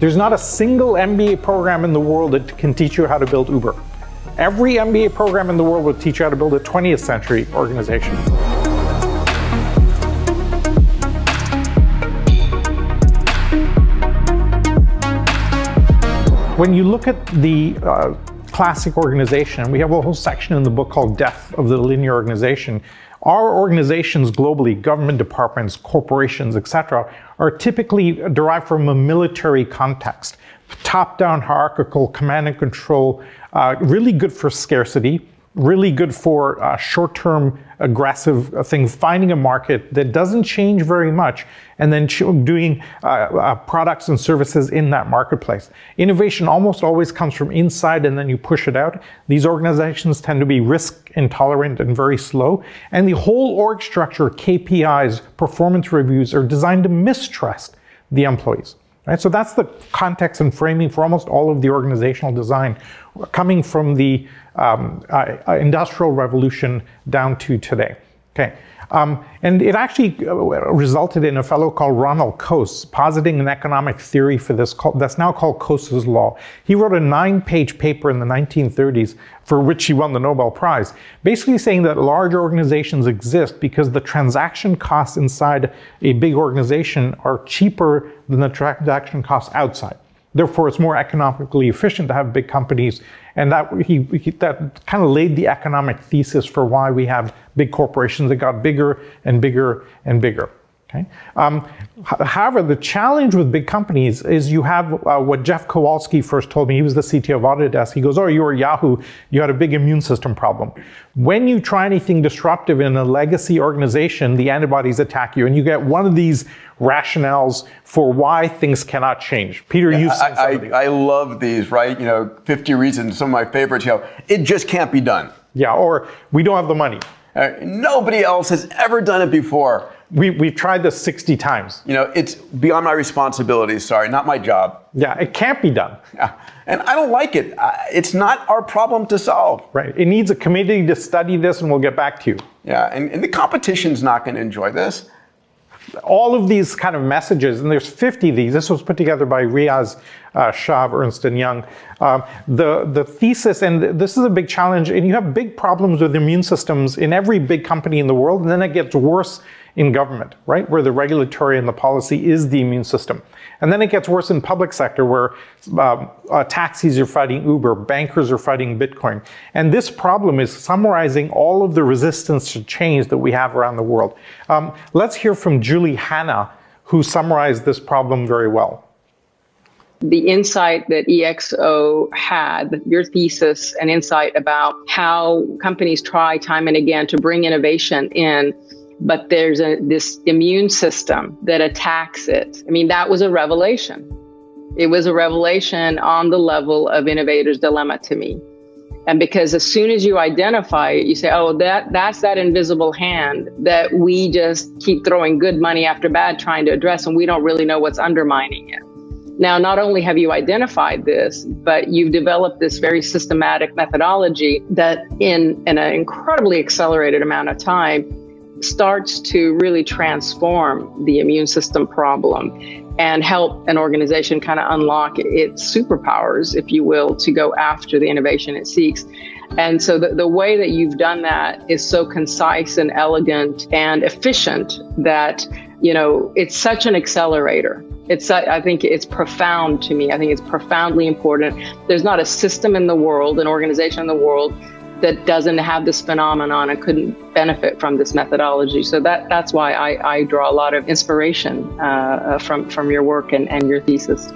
There's not a single MBA program in the world that can teach you how to build Uber. Every MBA program in the world will teach you how to build a 20th century organization. When you look at the classic organization, we have a whole section in the book called Death of the Linear Organization. Our organizations globally, government departments, corporations, etc., are typically derived from a military context. Top-down hierarchical command and control, really good for scarcity, really good for short-term aggressive thing, finding a market that doesn't change very much, and then doing products and services in that marketplace. Innovation almost always comes from inside and then you push it out. These organizations tend to be risk intolerant and very slow. And the whole org structure, KPIs, performance reviews are designed to mistrust the employees. Right? So that's the context and framing for almost all of the organizational design coming from the Industrial Revolution down to today. Okay. And it actually resulted in a fellow called Ronald Coase positing an economic theory for this that's now called Coase's Law. He wrote a 9-page paper in the 1930s for which he won the Nobel Prize, basically saying that large organizations exist because the transaction costs inside a big organization are cheaper than the transaction costs outside. Therefore, it's more economically efficient to have big companies, and that that kind of laid the economic thesis for why we have big corporations that got bigger and bigger and bigger. Okay. However, the challenge with big companies is you have what Jeff Kowalski first told me. He was the CTO of Autodesk. He goes, "Oh, you were Yahoo. You had a big immune system problem. When you try anything disruptive in a legacy organization, the antibodies attack you, and you get one of these rationales for why things cannot change." Peter, you said something. I love these, right? You know, 50 reasons. Some of my favorites. You know, it just can't be done. Yeah, or we don't have the money. Nobody else has ever done it before. We've tried this 60 times. You know, it's beyond my responsibilities, sorry, not my job. Yeah, it can't be done. Yeah. And I don't like it. It's not our problem to solve. Right, it needs a committee to study this and we'll get back to you. Yeah, and the competition's not gonna enjoy this. All of these kind of messages, and there's 50 of these. This was put together by Riaz Schaub, Ernst and Young. The thesis, and this is a big challenge, and you have big problems with immune systems in every big company in the world, and then it gets worse in government, right, where the regulatory and the policy is the immune system. And then it gets worse in public sector where taxis are fighting Uber, bankers are fighting Bitcoin. And this problem is summarizing all of the resistance to change that we have around the world. Let's hear from Julie Hanna, who summarized this problem very well. The insight that EXO had, your thesis and insight about how companies try time and again to bring innovation in, but there's this immune system that attacks it. I mean, that was a revelation. It was a revelation on the level of innovator's dilemma to me. And because as soon as you identify it, you say, oh, that's that invisible hand that we just keep throwing good money after bad trying to address, and we don't really know what's undermining it. Now, not only have you identified this, but you've developed this very systematic methodology that in an incredibly accelerated amount of time starts to really transform the immune system problem and help an organization kind of unlock its superpowers, if you will, to go after the innovation it seeks. And so the way that you've done that is so concise and elegant and efficient that, you know, it's such an accelerator. I think it's profound to me. I think it's profoundly important. There's not a system in the world, an organization in the world, that doesn't have this phenomenon and couldn't benefit from this methodology. So that's why I draw a lot of inspiration from your work and your thesis.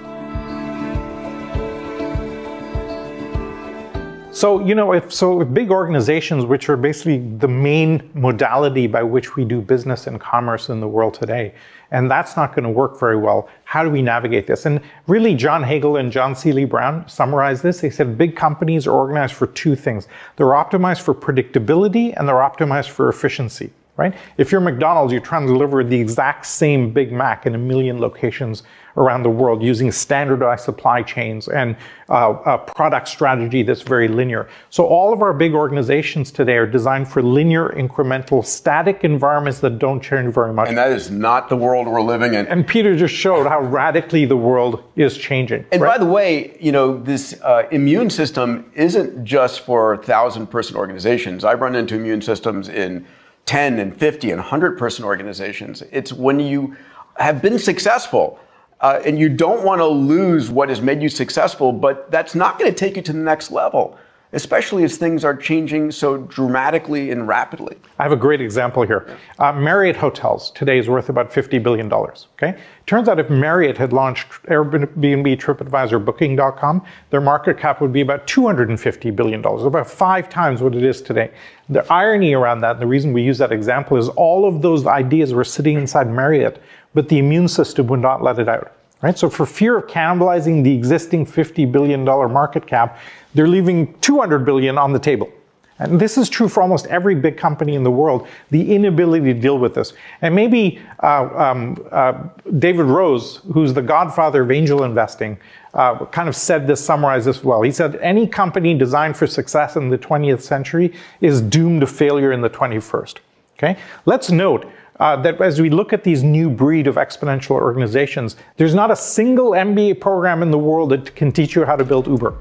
So, you know, if big organizations, which are basically the main modality by which we do business and commerce in the world today, and that's not going to work very well, how do we navigate this? And really, John Hagel and John Seeley Brown summarized this. They said big companies are organized for two things. They're optimized for predictability and they're optimized for efficiency. right? If you're McDonald's, you're trying to deliver the exact same Big Mac in a million locations around the world using standardized supply chains and a product strategy that's very linear. So all of our big organizations today are designed for linear, incremental, static environments that don't change very much. And that is not the world we're living in. And Peter just showed how radically the world is changing. And right? By the way, you know, this immune system isn't just for 1,000-person organizations. I've run into immune systems in 10 and 50 and 100-person organizations. It's when you have been successful. And you don't want to lose what has made you successful, but that's not going to take you to the next level, especially as things are changing so dramatically and rapidly. I have a great example here. Marriott Hotels today is worth about $50 billion. Okay? Turns out if Marriott had launched Airbnb, TripAdvisor, Booking.com, their market cap would be about $250 billion, about 5 times what it is today. The irony around that, and the reason we use that example, is all of those ideas were sitting inside Marriott, but the immune system would not let it out. Right? So for fear of cannibalizing the existing $50 billion market cap, they're leaving $200 billion on the table. And this is true for almost every big company in the world, the inability to deal with this. And maybe David Rose, who's the godfather of angel investing, kind of said this, summarized this well. He said, any company designed for success in the 20th century is doomed to failure in the 21st. Okay? Let's note that as we look at these new breed of exponential organizations, there's not a single MBA program in the world that can teach you how to build Uber.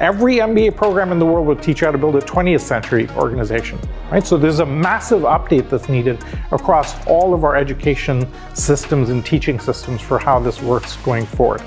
Every MBA program in the world will teach you how to build a 20th century organization, right? So there's a massive update that's needed across all of our education systems and teaching systems for how this works going forward.